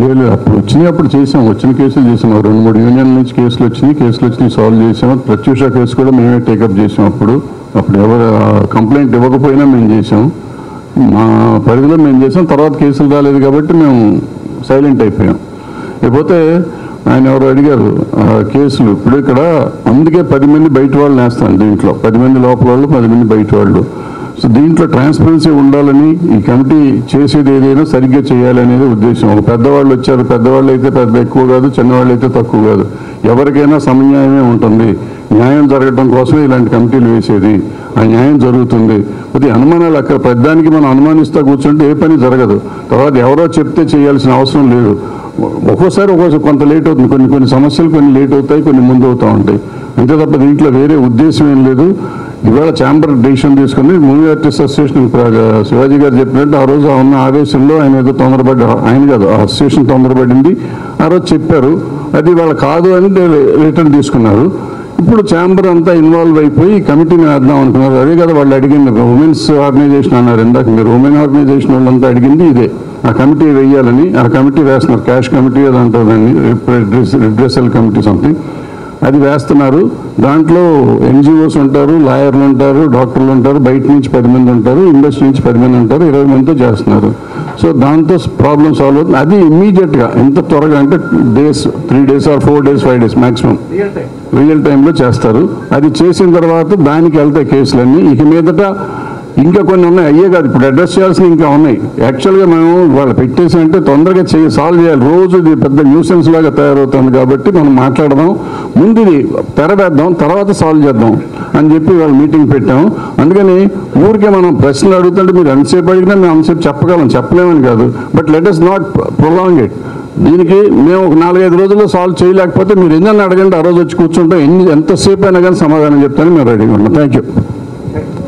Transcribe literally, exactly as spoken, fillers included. లేదు లేదు, అప్పుడు వచ్చినాయి, అప్పుడు చేసాం, వచ్చిన కేసులు చేసాం, రెండు మూడు యూనియన్ల నుంచి కేసులు వచ్చినాయి, కేసులు వచ్చి సాల్వ్ చేసాము. ప్రత్యూష కేసు కూడా మేమే టేకప్ చేసాం. అప్పుడు అప్పుడు ఎవరు కంప్లైంట్ ఇవ్వకపోయినా మేము చేసాం, మా పరిధిలో మేము చేసాం. తర్వాత కేసులు రాలేదు కాబట్టి మేము సైలెంట్ అయిపోయాం. లేకపోతే ఆయన ఎవరు అడిగారు కేసులు ఇప్పుడు ఇక్కడ, అందుకే పది మంది బయట వాళ్ళు వేస్తాను దీంట్లో, పది మంది లోపల వాళ్ళు, పది మంది బయట వాళ్ళు. సో దీంట్లో ట్రాన్స్పరెన్సీ ఉండాలని ఈ కమిటీ చేసేది ఏదైనా సరిగ్గా చేయాలనేది ఉద్దేశం. ఒక పెద్దవాళ్ళు వచ్చారు, పెద్దవాళ్ళు అయితే పెద్ద ఎక్కువ కాదు, చిన్నవాళ్ళు అయితే తక్కువ కాదు, ఎవరికైనా సమన్యాయమే ఉంటుంది. న్యాయం జరగడం కోసమే ఇలాంటి కమిటీలు వేసేది, ఆ న్యాయం జరుగుతుంది. అది అనుమానాలు అక్కడ పెద్దానికి మనం అనుమానిస్తూ కూర్చుంటే ఏ పని జరగదు. తర్వాత ఎవరో చెప్తే చేయాల్సిన అవసరం లేదు. ఒక్కోసారి ఒక్కోసారి కొంత లేట్ అవుతుంది, కొన్ని కొన్ని సమస్యలు కొన్ని లేట్ అవుతాయి, కొన్ని ముందు అవుతూ ఉంటాయి, అంతే తప్ప దీంట్లో వేరే ఉద్దేశం ఏం లేదు. ఇవాళ ఛాంబర్ డిసిషన్ తీసుకుని మూవీ ఆర్టిస్ట్ అసోసియేషన్, శివాజీ గారు చెప్పినట్టు ఆ రోజు ఉన్న ఆవేశంలో ఆయన ఏదో తొందరపడ్డ, ఆయన కాదు ఆ అసోసియేషన్ తొందరపడింది ఆ రోజు చెప్పారు, అది వాళ్ళ కాదు అని రిటర్న్ తీసుకున్నారు. ఇప్పుడు ఛాంబర్ అంతా ఇన్వాల్వ్ అయిపోయి కమిటీని వేద్దాం అనుకున్నారు. అదే కదా వాళ్ళు అడిగింది, ఉమెన్స్ ఆర్గనైజేషన్ అన్నారు ఇందాక మీరు, ఉమెన్ ఆర్గనైజేషన్ వాళ్ళంతా అడిగింది ఇదే, ఆ కమిటీ వేయాలని. ఆ కమిటీ వేస్తున్నారు, క్యాష్ కమిటీ అది అంటారు దాన్ని, రిడ్రెసల్ కమిటీ సంథింగ్, అది వేస్తున్నారు. దాంట్లో ఎన్జిఓస్ ఉంటారు, లాయర్లు ఉంటారు, డాక్టర్లు ఉంటారు, బయట నుంచి పది మంది ఉంటారు, ఇండస్ట్రీ నుంచి పది మంది ఉంటారు, ఇరవై మందితో చేస్తున్నారు. సో దాంతో ప్రాబ్లం సాల్వ్ అవుతుంది. అది ఇమ్మీడియట్గా ఎంత త్వరగా అంటే days, three days or four days five days maximum real టైంలో చేస్తారు. అది చేసిన తర్వాత దానికి వెళ్తాయి కేసులన్నీ. ఇక మీదట ఇంకా కొన్ని ఉన్నాయి, అయ్యే కాదు ఇప్పుడు అడ్రస్ చేయాల్సినవి ఇంకా ఉన్నాయి. యాక్చువల్గా మేము వాళ్ళు పెట్టేసి అంటే తొందరగా చేయ సాల్వ్ చేయాలి, రోజు ఇది పెద్ద న్యూసెన్స్ లాగా తయారవుతుంది కాబట్టి మనం మాట్లాడదాం, ముందు ఇది తెరవేద్దాం, తర్వాత సాల్వ్ చేద్దాం అని చెప్పి వాళ్ళు మీటింగ్ పెట్టాము. అందుకని ఊరికే మనం ప్రశ్నలు అడుగుతుంటే మీరు ఎంతసేపు అడిగినా మేము అంతసేపు చెప్పగలం, చెప్పలేమని కాదు, but let us not prolong it. దీనికి మేము ఒక నాలుగైదు రోజుల్లో సాల్వ్ చేయలేకపోతే మీరు ఎన్ని అడగండి, ఆ రోజు వచ్చి కూర్చుంటాం, ఎన్ని ఎంతసేపు అయినా కానీ సమాధానం చెప్తాను మేము రెడీగా ఉంటాం. Thank you.